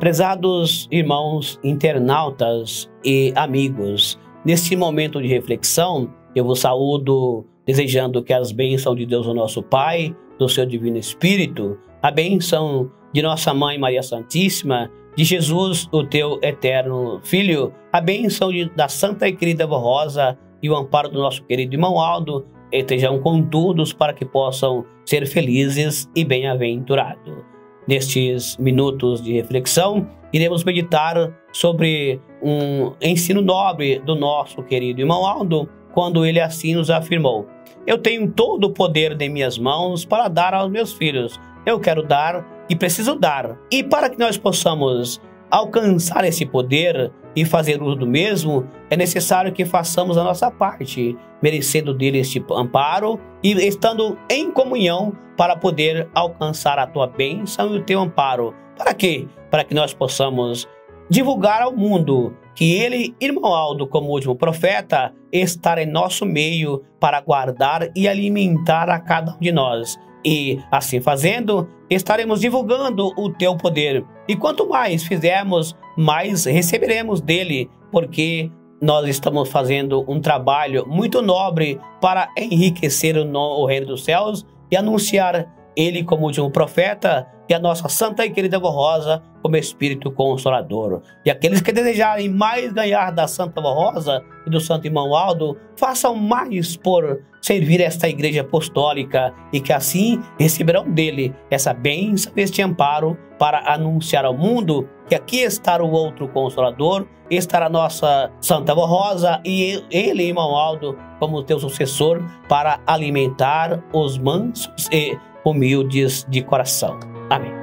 Prezados irmãos internautas e amigos, neste momento de reflexão, eu vos saúdo desejando que as bênçãos de Deus, o nosso Pai, do seu Divino Espírito, a bênção de Nossa Mãe Maria Santíssima, de Jesus, o teu eterno Filho, a bênção da Santa e querida Vó Rosa e o amparo do nosso querido irmão Aldo, estejam com todos para que possam ser felizes e bem-aventurados. Nestes minutos de reflexão, iremos meditar sobre um ensino nobre do nosso querido irmão Aldo, quando ele assim nos afirmou: eu tenho todo o poder em minhas mãos para dar aos meus filhos. Eu quero dar e preciso dar. E para que nós possamos alcançar esse poder e fazer uso do mesmo, é necessário que façamos a nossa parte, merecendo dele este amparo e estando em comunhão para poder alcançar a tua bênção e o teu amparo. Para quê? Para que nós possamos divulgar ao mundo que ele, irmão Aldo, como último profeta, está em nosso meio para guardar e alimentar a cada um de nós. E, assim fazendo, estaremos divulgando o teu poder. E quanto mais fizermos, mais receberemos dele, porque nós estamos fazendo um trabalho muito nobre para enriquecer o reino dos céus e anunciar ele como último profeta e a nossa Santa e querida Vó Rosa como Espírito Consolador. E aqueles que desejarem mais ganhar da Santa Vó Rosa e do Santo Irmão Aldo, façam mais por servir esta Igreja Apostólica e que assim receberão dele essa bênção, este amparo para anunciar ao mundo que aqui está o outro Consolador, estará a nossa Santa Vó Rosa e ele, irmão Aldo, como teu sucessor para alimentar os mansos e humildes de coração. Amém.